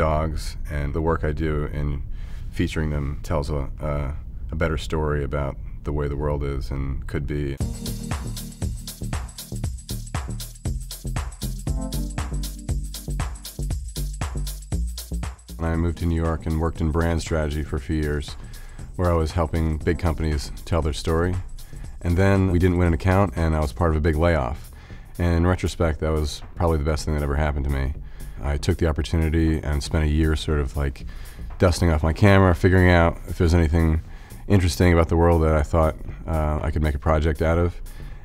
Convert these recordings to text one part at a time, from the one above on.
dogs, and the work I do in featuring them tells a better story about the way the world is and could be. I moved to New York and worked in brand strategy for a few years, where I was helping big companies tell their story. And then we didn't win an account, and I was part of a big layoff. And in retrospect, that was probably the best thing that ever happened to me. I took the opportunity and spent a year sort of like dusting off my camera, figuring out if there's anything interesting about the world that I thought I could make a project out of.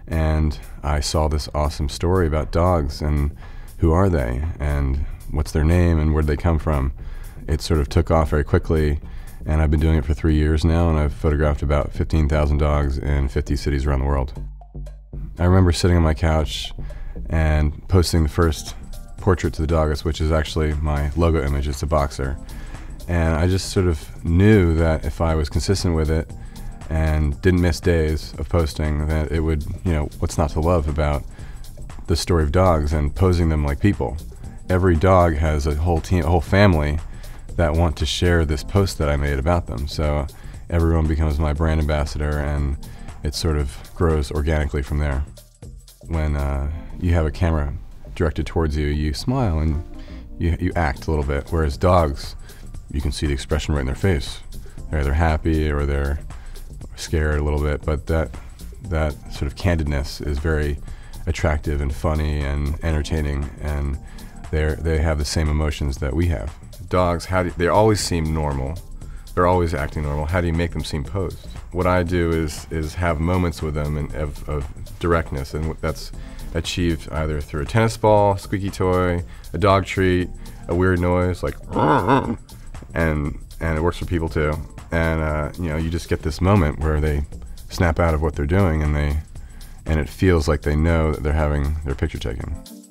And I saw this awesome story about dogs and who are they and what's their name and where'd they come from. It sort of took off very quickly, and I've been doing it for 3 years now, and I've photographed about 15,000 dogs in 50 cities around the world. I remember sitting on my couch and posting the first portrait to The Dogist, which is actually my logo image. It's a boxer. And I just sort of knew that if I was consistent with it and didn't miss days of posting, that it would, you know, what's not to love about the story of dogs and posing them like people. Every dog has a whole team, a whole family that want to share this post that I made about them. So everyone becomes my brand ambassador, and it sort of grows organically from there. When you have a camera directed towards you, you smile and you act a little bit, whereas dogs, you can see the expression right in their face. They're either happy or they're scared a little bit, but that sort of candidness is very attractive and funny and entertaining, and they have the same emotions that we have. Dogs, they always seem normal. They're always acting normal. How do you make them seem posed? What I do is have moments with them of directness, and that's achieved either through a tennis ball, squeaky toy, a dog treat, a weird noise like, and it works for people too. And you know, you just get this moment where they snap out of what they're doing, and it feels like they know that they're having their picture taken.